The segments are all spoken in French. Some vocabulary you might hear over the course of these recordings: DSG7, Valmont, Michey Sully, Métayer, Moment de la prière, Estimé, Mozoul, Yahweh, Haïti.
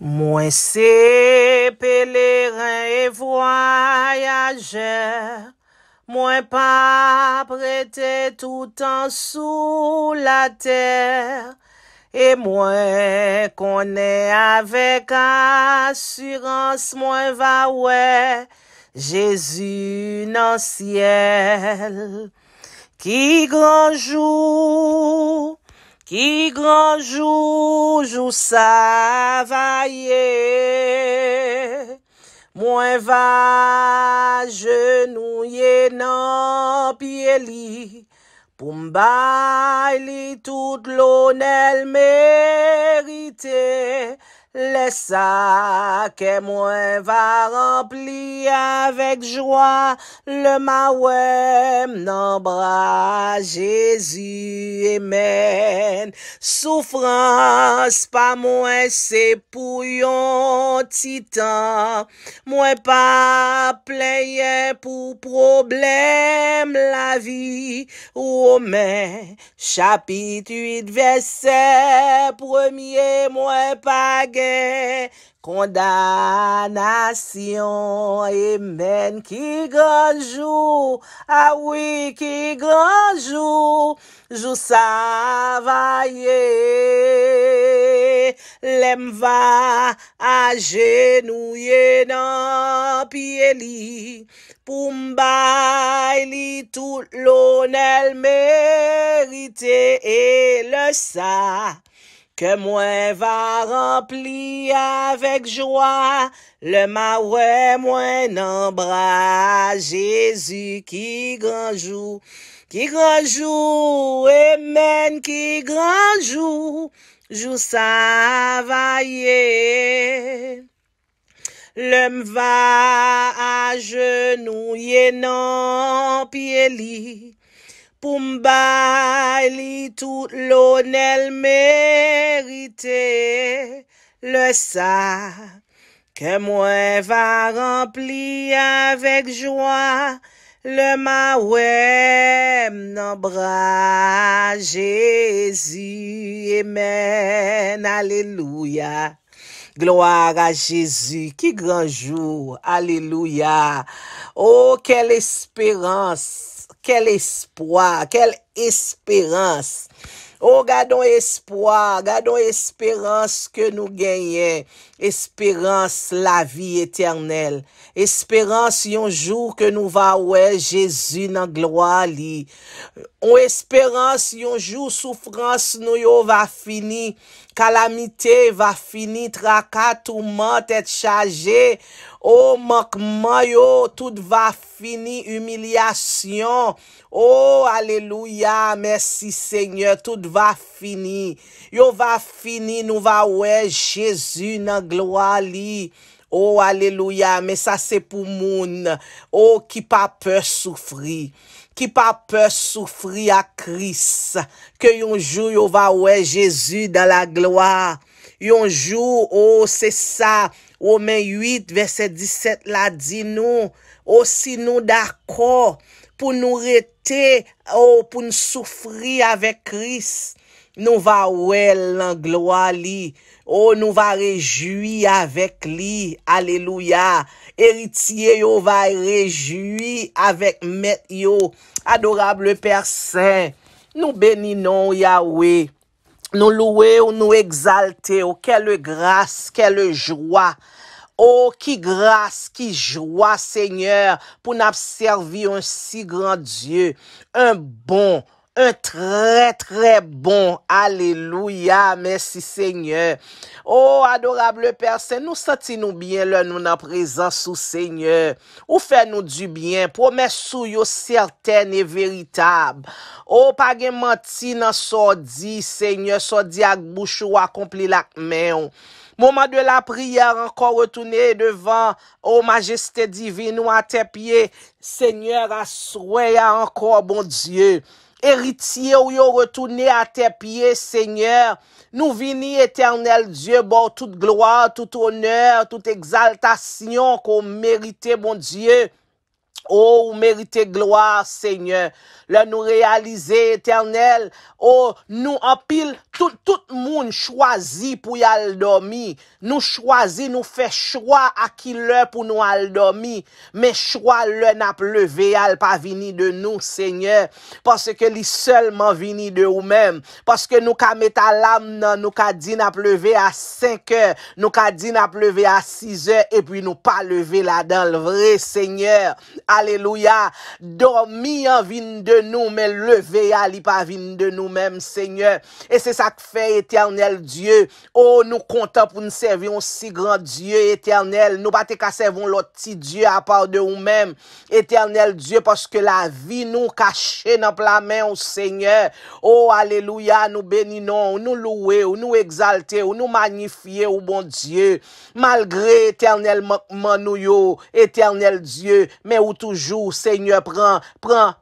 Moi c'est pèlerin et voyageur, moi pas prêté tout en sous la terre, et moi connais avec assurance, moi va ouais, Jésus dans ciel. Qui grand jour, jour ça va yé, moi va genouiller nan pied li, pour m'baille li tout l'honneur mérité, les sacs et moi va remplir avec joie le mawem nan bras Jésus. Amen. Souffrance pas moi c'est pour yon titan. Moi pas plaigner pour problème la vie. Romains chapitre 8 verset 1er. Moi pas condamnation. Amen. Qui grand jour, ah oui, qui grand jour, jour ça va yé, l'aime va agenouiller dans pied li, pour m'baille tout l'honneur mérité, et le ça que moi va remplir avec joie le maoué moi nan bras Jésus. Qui grand jour, amen, qui grand jour, jour ça va yé. L'homme va agenouiller nan pied li, pour m'baille tout l'honneur mérité, le ça que moi va remplir avec joie le mawem nan bras Jésus. Amen. Alléluia. Gloire à Jésus, qui grand jour, alléluia. Oh, quelle espérance, quel espoir, quelle espérance. Oh, gardons espoir, gardons espérance que nous gagnons. Espérance la vie éternelle. Espérance un jour que nous va ouais Jésus dans gloire li. On espérance un jour souffrance nous yo va fini, calamité va fini, tracas, tourment, tête chargée. Oh, manquement yo, tout va fini, humiliation. Oh, alléluia, merci Seigneur, tout va fini. Yo va fini, nous va ouais Jésus dans gloire li. Oh, alléluia, mais ça c'est pour moun. Oh, qui pas peur souffrir. Qui pas peur souffrir à Christ. Que yon jour yon va ouais Jésus dans la gloire. Yon jour, oh, c'est ça. Romains 8, verset 17 la dit nous. Oh, si nous d'accord pour nous rester, oh, pour nous souffrir avec Christ. Nous va ouais la gloire li. Oh, nous va réjouir avec lui. Alléluia. Héritier, yo va réjouir avec maître, yo. Adorable Père Saint, nous bénissons Yahweh. Nous louons, nous exaltons. Quelle grâce, quelle joie. Oh, qui grâce, qui joie, Seigneur, pour nous servir un si grand Dieu, un bon Dieu. Un très, très bon. Alléluia. Merci, Seigneur. Oh, adorable Père Saint, nous sentons-nous bien, là, nous, en présence au Seigneur. Ou fait-nous du bien. Promesse sous yo certaine et véritable. Oh, pas de menti, nan sordi, Seigneur, sordi ak bouche ou accompli la main. Moment de la prière, encore retourner devant, ô majesté divine, ou à tes pieds, Seigneur, assoyez encore, bon Dieu. Héritier ou yo retourné à tes pieds, Seigneur. Nous vini, éternel Dieu, bon, toute gloire, tout honneur, toute exaltation qu'on méritait, bon Dieu. Oh, méritez gloire, Seigneur. Là, nous réaliser, éternel. Oh, nous en pile, tout monde choisit pour y aller dormir. Nous choisit, nous fait choix à qui l'heure pour nous aller dormir. Mais choix, l'heure n'a pas levé, elle pas vini de nous, Seigneur. Parce que lui seulement vini de nous-mêmes. Parce que nous ka mettre l'âme, nous ka dit n'a pas levé à 5 heures. Nous ka dit n'a pas levé à 6 heures. Et puis nous pas levé là-dedans, le vrai Seigneur. Alléluia. Dormir en vin de nous, mais lever à l'Ipa vin de nous-mêmes, Seigneur. Et c'est ça que fait éternel Dieu. Oh, nous comptons pour nous servir un si grand Dieu éternel. Nous pas te qu'à servir l'autre petit Dieu à part de nous-mêmes. Éternel Dieu, parce que la vie nous cachée dans la main, au Seigneur. Oh, alléluia, nous bénissons, nous louons, nous exaltons, nous magnifions, au bon Dieu. Malgré éternel manouyo, éternel Dieu, mais où toujours, Seigneur, prend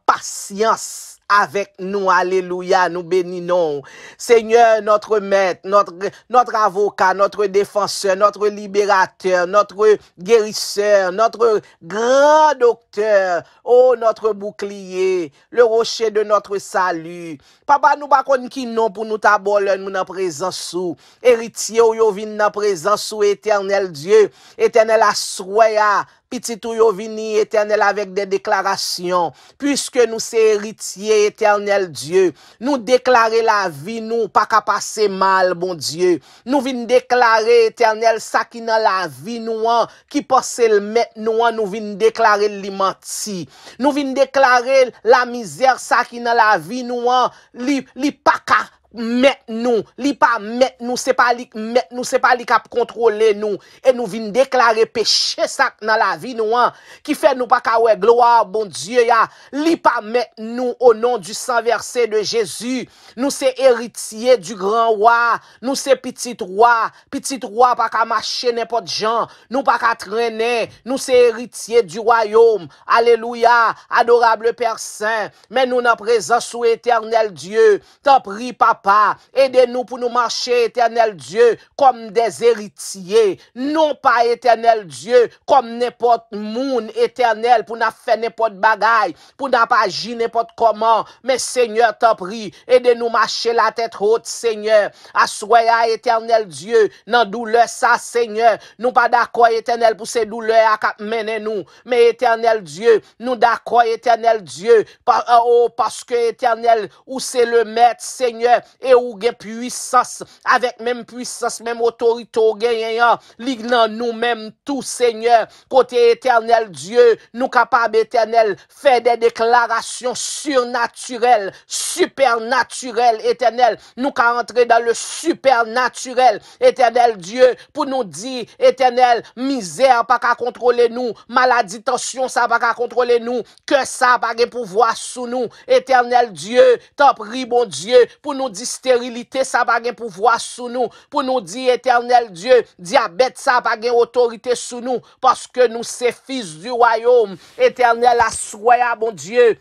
patience avec nous, alléluia, nous bénissons. Seigneur, notre maître, notre avocat, notre défenseur, notre libérateur, notre guérisseur, notre grand docteur, oh, notre bouclier, le rocher de notre salut. Papa, nous bakon ki non pour nous taboler, nous n'en présence sous. Héritier, yo vin nan présence sous, éternel Dieu, éternel assoya. Petit ou yo vini éternel avec des déclarations. Puisque nous sommes héritiers éternel Dieu, nous déclarer la vie, nous pas qu'à passer mal, bon Dieu. Nous vin déclarer éternel ça qui dans la vie, nous an, qui passe le mettre nous vin déclarer li menti. Nous vin déclarer la misère ça qui dans la vie, nous an, li pas qu'à mettre nous, li pas mettre nous, c'est pas li mettre nous, c'est pas li cap contrôler nous, et nous vinn déclarer péché ça dans la vie nous an, qui fait nous pas ka wè gloire bon Dieu ya, li pas mettre nous au nom du sang versé de Jésus. Nous c'est héritier du grand roi, nous c'est petit roi pas ka marcher n'importe gens, nous pas ka traîner, nous c'est héritier du royaume. Alléluia, adorable Père Saint, mais nous en présence sous éternel Dieu, t'en prie papa, aidez-nous pour nous marcher, éternel Dieu, comme des héritiers. Non pas, éternel Dieu, comme n'importe monde, éternel, pour n'a faire n'importe bagaille, pour n'a pas agir n'importe comment. Mais Seigneur, t'en prie, aidez-nous marcher la tête haute, Seigneur. Assoya, éternel Dieu, dans douleur ça, Seigneur. Nous pas d'accord, éternel, pour ces douleurs à cap mener nous. Mais éternel Dieu, nous d'accord, éternel Dieu, parce que éternel, où c'est le maître, Seigneur, et ou gen puissance, avec même puissance, même autorité, ou gen lignan nous-mêmes tout, Seigneur, côté éternel Dieu, nous capables éternel, faire des déclarations surnaturelles, supernaturelles, éternel, nous qu'à entrer dans le supernaturel, éternel Dieu, pour nous dire, éternel, misère pas qu'à contrôler nous, maladie, tension, ça pas qu'à contrôler nous, que ça pas qu'à pouvoir sous nous, éternel Dieu, t'en prie, bon Dieu, pour nous dit stérilité, ça pas gain pouvoir sous nous. Pour nous dire, éternel Dieu, diabète, ça pas gain autorité sous nous. Parce que nous, c'est fils du royaume. Éternel, assoya, bon Dieu.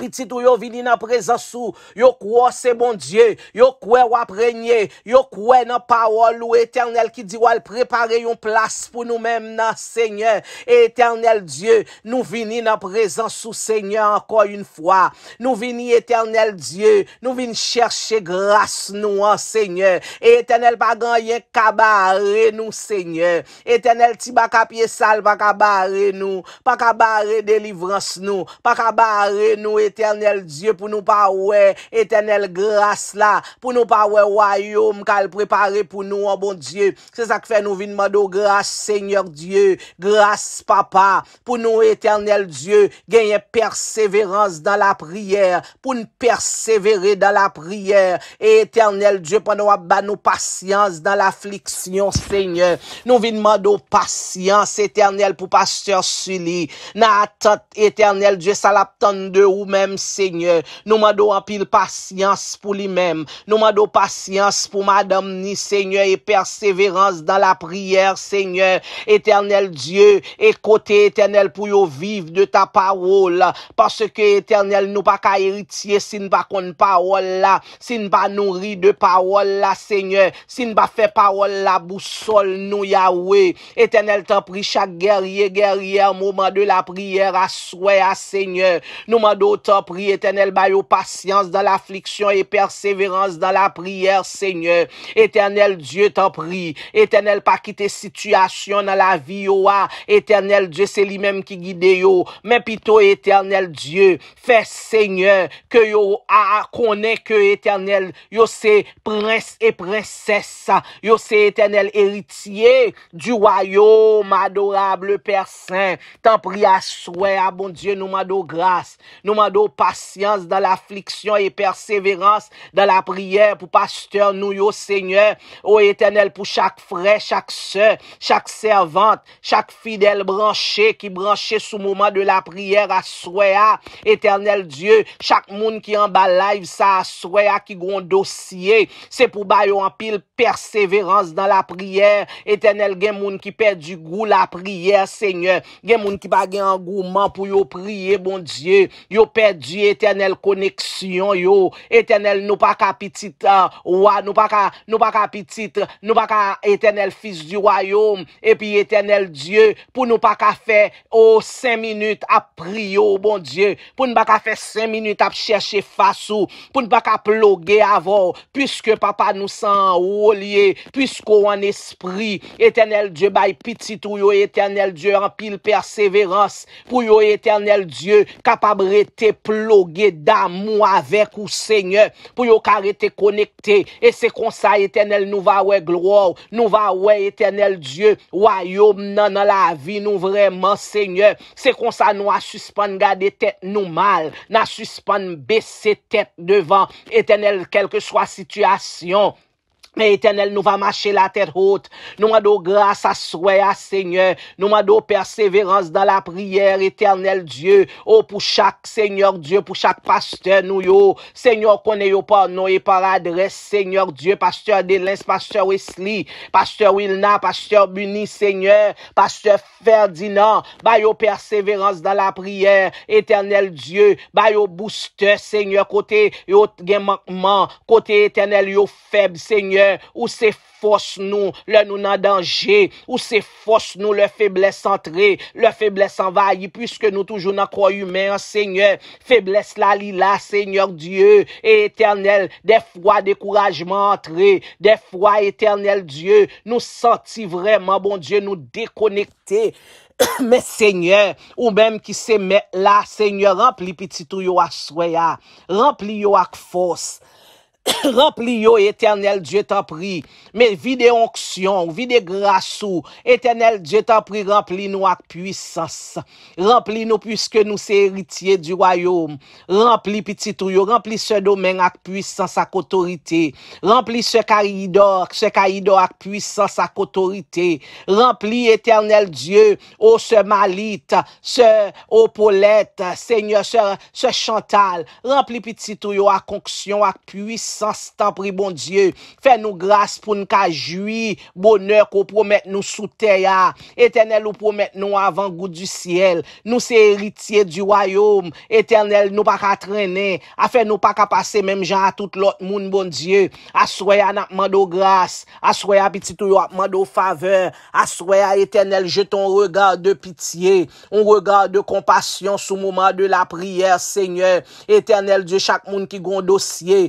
Petit ou yo vini nan présence sou, yo croit c'est bon Dieu, yo croit ou régner, yo croit nan parole ou éternel qui dit ou préparer une place pour nous-mêmes nan Seigneur. Et éternel Dieu, nous vini nan présence sou Seigneur encore une fois. Nous vini éternel Dieu, nous vini chercher grâce nous en Seigneur. Et éternel pa ganyen kabare nous Seigneur. Éternel ti ba ka pied sale pa kabare nous, pa kabare délivrance nous, pa kabare nous éternel Dieu, pour nous pas ouais éternel grâce là, pour nous pas ouais royaume qu'elle préparé pour nous en bon Dieu. C'est ça que fait nous venir demander grâce Seigneur Dieu, grâce papa, pour nous éternel Dieu gagner persévérance dans la prière, pour nous persévérer dans la prière. Et éternel Dieu, pendant nous nous patience dans l'affliction Seigneur, nous venir demander patience éternel pour pasteur Sully, na attente éternel Dieu, ça l'attend de ou même, Seigneur. Nous demandons en pile patience pour lui-même. Nous demandons patience pour madame ni, Seigneur, et persévérance dans la prière, Seigneur. Éternel Dieu, écoutez, éternel, pour yo vivre de ta parole. Parce que, éternel, nous pas qu'à héritier si nous pas qu'on parole là, si nous pas nourri de parole là, Seigneur, si nous pas fait parole là, boussole nous, Yahweh. Éternel, t'en prie chaque guerrier, guerrière, moment de la prière, à souhait, à Seigneur. Nous mandons t'en prie, éternel, bayo patience dans l'affliction et persévérance dans la prière, Seigneur. Éternel Dieu, t'en prie. Éternel, pas quitter situation dans la vie, oa. Éternel Dieu, c'est lui-même qui guide yo. Mais plutôt, éternel Dieu, fais, Seigneur, que yo a connaît que éternel, yo c'est prince et princesse. Yo c'est éternel héritier du royaume, adorable Père Saint. T'en prie à souhait, à bon Dieu, nous mandons grâce. Nous mandons patience dans l'affliction et persévérance dans la prière pour pasteur nous, yo Seigneur, ô éternel, pour chaque frère, chaque sœur, chaque servante, chaque fidèle branché qui branché sous moment de la prière à souhait, éternel Dieu, chaque monde qui en bas live, ça à souhait, qui gon dossier, c'est pour bailler en pile persévérance dans la prière, éternel, gen moun qui perd du goût la prière, Seigneur, gen moun qui pas gen engouement pour yo prier, bon Dieu, yo perdu éternel connexion, yo, éternel, nous pas qu'à petit, ouah, nous pas qu'à petit, nous pas qu'à éternel fils du royaume, et puis éternel Dieu, pour nous pas qu'à faire, oh, 5 minutes à prier, oh, bon Dieu, pour nous pas qu'à faire 5 minutes à chercher face ou, pour ne pas qu'à ploguer avant, puisque papa nous sent au lié, puisqu'on en esprit, éternel Dieu, bail petit ou yo, éternel Dieu, en pile persévérance, pour yo, éternel Dieu, capable rester plogué d'amour avec ou Seigneur, pour yo, rester connecté, et c'est comme ça, éternel, nous va ouais gloire, nous va ouais éternel Dieu, royaume nan dans la vie, nous vraiment, Seigneur, c'est comme ça, nous a suspendre garder tête nous mal, n'a suspendre baisser tête devant, éternel, quelle que soit situation. Mais éternel, nous va marcher la tête haute. Nous mandons grâce à souhait à Seigneur. Nous mandons persévérance dans la prière, éternel Dieu. Oh, pour chaque Seigneur Dieu, pour chaque pasteur, nous yo. Seigneur, connaît yo par nom et par adresse, Seigneur Dieu. Pasteur Delins, pasteur Wesley, pasteur Wilna, pasteur Buni, Seigneur, pasteur Ferdinand. Bayo persévérance dans la prière, éternel Dieu. Bayo booster, Seigneur, côté yo gen manquement, côté éternel yo faible, Seigneur. Ou c'est force nous, le nous en danger, ou c'est force nous, le faiblesse entrer, le faiblesse envahie, puisque nous toujours dans croix humain, Seigneur, faiblesse la li la, Seigneur Dieu, et éternel, des fois découragement entrer, des fois éternel Dieu, nous sentis vraiment, bon Dieu, nous déconnecter. Mais Seigneur, ou même qui se met là, Seigneur, remplis petit tout yo à soya, remplis yo à force. Remplis yo, éternel Dieu, t'en prie. Mais vide onction, vide grâce ou, éternel Dieu, t'en prie, remplis-nous avec puissance. Remplis-nous puisque nous sommes héritiers du royaume. Remplis petit ou yo, remplis ce domaine avec puissance, avec autorité. Remplis ce caïdor avec puissance, avec autorité. Remplis, éternel Dieu, oh, ce Malite, ce, oh, Paulette, Seigneur, ce Chantal. Remplis petit ou yo, avec onction, avec puissance. Sans t'en prie, bon Dieu, fais-nous grâce pour nous jouir bonheur qu'on promette nous sous terre, éternel, ou promette nous avant goût du ciel. Nous c'est héritiers du royaume, éternel, nous pas qu'à traîner, à faire nous pas qu'à passer même gens à tout l'autre monde, bon Dieu. À soya à mando grâce, à soya à petit ou à mando faveur, à soya éternel, jette un regard de pitié, un regard de compassion sous moment de la prière, Seigneur, éternel Dieu, chaque monde qui gon dossier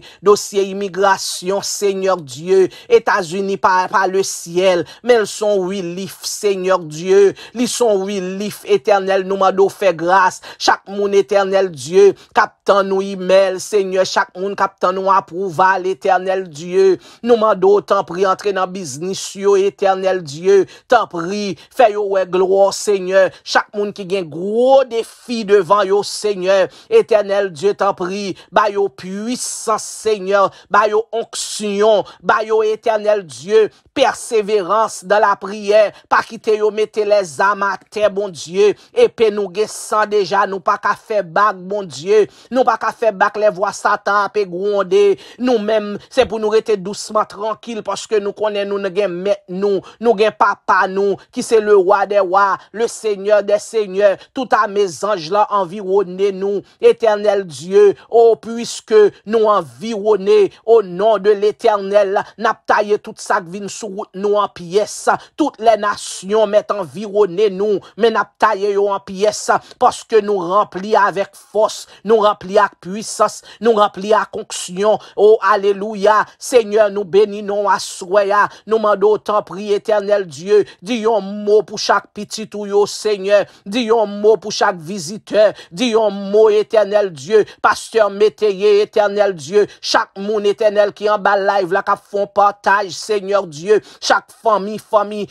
immigration, Seigneur Dieu, États-Unis par le ciel, mais ils sont relief, Seigneur Dieu, ils sont relief, éternel, nous mando fait grâce, chaque monde éternel Dieu, captant nous email, Seigneur, chaque monde captant nous approuva, l'éternel Dieu, nous mando, t'en prie, entrer dans business, yo, éternel Dieu, t'en prie, fais yo ouais gloire, Seigneur, chaque monde qui gagne gros défi devant yo, Seigneur, éternel Dieu, t'en prie, bah yo puissance, Seigneur, prière, ba yo onction, ba yo éternel Dieu, persévérance dans la prière, pas quitter yo mettez les âmes à terre, bon Dieu, épée nous sans déjà, nous pas qu'à faire bac, bon Dieu, nous pas qu'à faire bac les voix Satan, pe gronder, nous-mêmes, c'est pour nous rester doucement tranquille, parce que nous connaissons, nous ne gen met nous, nous gen papa nous, qui c'est le roi des rois, le seigneur des seigneurs, tout à mes anges là, environnez nous, éternel Dieu, oh, puisque nous environnez, au nom de l'éternel, n'a taillé toute sa vine sous route nous en pièces, toutes les nations mettent environnez nous, mais n'a taillé en pièces, parce que nous remplis avec force, nous remplis avec puissance, nous remplis avec onction, oh, alléluia, Seigneur, nous bénissons à soya, nous mandons autant prier, éternel Dieu, dis un mot pour chaque petit ou yo, Seigneur, dis un mot pour chaque visiteur, dis un mot, éternel Dieu, pasteur Métayer, éternel Dieu, chaque monde éternel qui en bas live, là, qui font partage, Seigneur Dieu, chaque famille, famille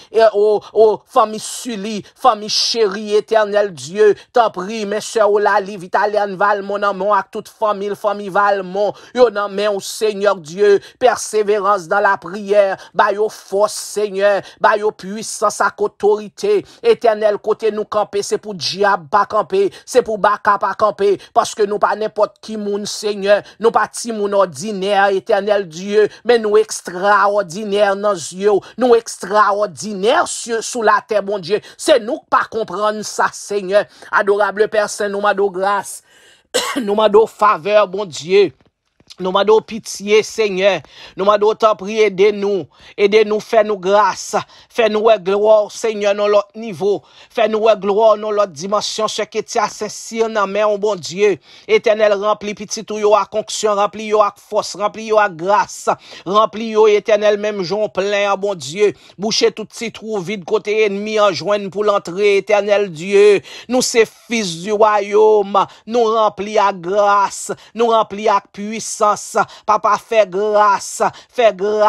Sully, famille chérie, éternel Dieu, t'en prie, mes soeurs, Olali, Vitaliane, Valmont, amon, à toute famille Valmont, yon en main, au Seigneur Dieu, persévérance dans la prière, bah, yo force, Seigneur, bah, yo puissance, à autorité, éternel, côté nous camper, c'est pour diable, pas camper, c'est pour baka, pas camper, parce que nous pas n'importe qui moun, Seigneur, nous pas ti moun ordinaire, éternel Dieu, mais nous extraordinaire dans yeux, nous extraordinaire sous la terre, bon Dieu, c'est nous pas comprendre ça, Seigneur, adorable Père Saint, nous m'a do grâce, nous m'a do faveur, bon Dieu. Nous demandons pitié, Seigneur. Nous demandons t'en prier, aidez-nous. Aidez-nous, fais-nous grâce. Fais-nous gloire, Seigneur, dans l'autre niveau. Fais-nous gloire dans l'autre dimension. Ce qui est sincère dans main, oh bon Dieu. Éternel, remplis petit tout yo à conction, remplis yo à force, remplis yo à grâce. Remplis yo, éternel, même j'en plein, oh bon Dieu. Bouchez tout petit trou vide, côté ennemi, en joigne pour l'entrée, éternel Dieu. Nous, c'est fils du royaume. Nous remplis à grâce. Nous remplis à puissance. Papa, fais grâce,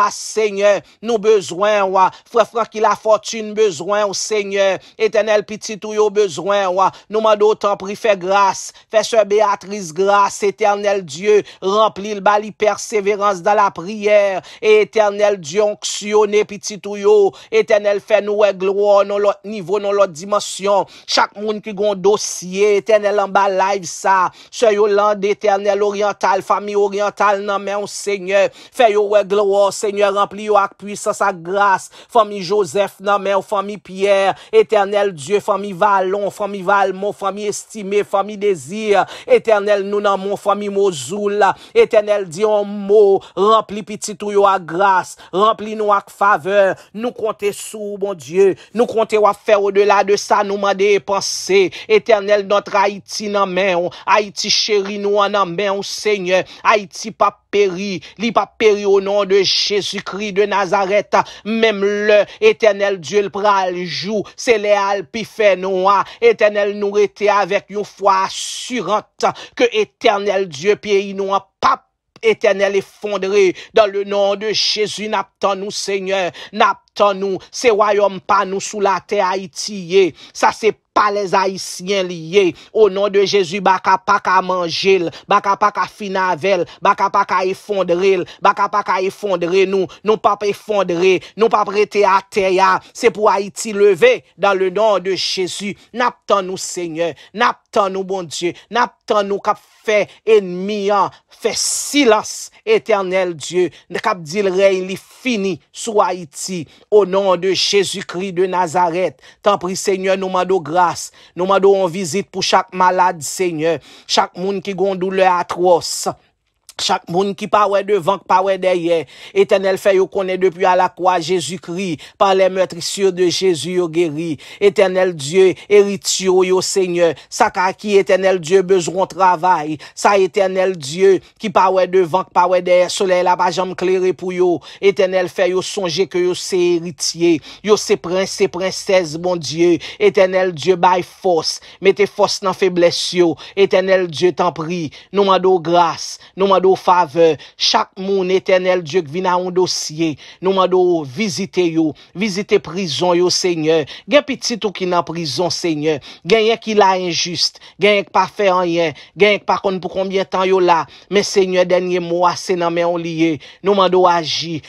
Seigneur. Nous besoin, wa. Frère Franck, il a fortune besoin, au Seigneur. Éternel, petit ou yo besoin, wa. Nous mandons t'en prie, fais grâce. Fais sœur Béatrice grâce, éternel Dieu. Remplis le bali persévérance dans la prière. Et éternel Dieu, onctionné, petit ou yo. Éternel, fais-nous gloire, dans l'autre niveau, dans l'autre dimension. Chaque monde qui gon dossier, éternel, en bas live, ça. Sœur Yolande, éternel, oriental, famille orientale. Dans main, Seigneur, fais yo gloire, Seigneur, remplis yo avec puissance, avec grâce, famille Joseph, dans main, famille Pierre, éternel Dieu, famille Vallon, famille Valmont, famille Estimé, famille Désir, éternel nous dans mon famille Mozoul, éternel Dieu, en mot, remplis petit tout yo avec grâce, remplis nous avec faveur, nous comptons sous, bon Dieu, nous comptons à faire au-delà de ça, nous demander et penser, éternel notre Haïti, dans main, Haïti chéri, nous en main, Seigneur, Haïti, si pas péri, li pas péri au nom de Jésus-Christ de Nazareth, même le éternel Dieu le pral joue, c'est les alpifé noir, éternel nous était avec une foi assurante, que éternel Dieu pays nous a pas éternel effondré, dans le nom de Jésus, n'attend nous Seigneur, n'attend nous, c'est royaume pas nous sous la terre Haïti, ça c'est pas les Haïtiens liés. Au nom de Jésus, baka pa ka manger, baka pa ka finavel, baka pa ka effondrer, baka pa ka effondrer nous, non pas effondrer, non pas prêter à terre. C'est pour Haïti lever dans le nom de Jésus. N'attend nous Seigneur, n'attend nous bon Dieu, n'attend nous cap fait ennemi, fait silence éternel Dieu, cap dit le règne fini sur Haïti. Au nom de Jésus-Christ de Nazareth, t'en prie Seigneur, nous mandons grâce. Nous demandons visite pour chaque malade, Seigneur. Chaque monde qui a une douleur atroce. Chaque monde qui parle devant, qui parle derrière. Éternel, fait yo connaît depuis à la croix Jésus-Christ. Par les meurtrissures de Jésus, yo guéri. Éternel Dieu, héritier, yo Seigneur. Ça qui, éternel Dieu, besoin travail. Ça, éternel Dieu, qui parle devant, qui parle derrière. Soleil, la bas jambe clairé pour yo. Éternel, fait yo songer que yo c'est héritier. Yo c'est prince et princesse, bon Dieu. Éternel Dieu, by force. Mettez force dans faiblesse, yo. Éternel Dieu, t'en prie. Nous mandons grâce. Nous mando faveur chaque monde éternel Dieu qui vient à un dossier nous mando visiter yo visiter prison yo Seigneur gen petit ou qui dans prison Seigneur gen qui la injuste gen pas fait rien gen pas connait pour combien temps yo là mais Seigneur dernier mot c'est dans main on lié nous mando agir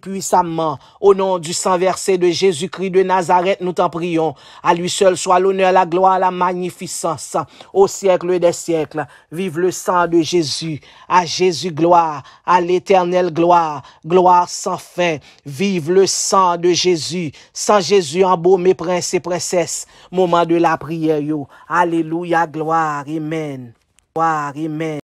puissamment au nom du sang versé de Jésus-Christ de Nazareth nous t'en prions à lui seul soit l'honneur la gloire la magnificence au siècle des siècles vive le sang de Jésus à Jésus gloire à l'éternel gloire gloire sans fin vive le sang de Jésus sans Jésus embaumé princes et princesses moment de la prière yo alléluia gloire amen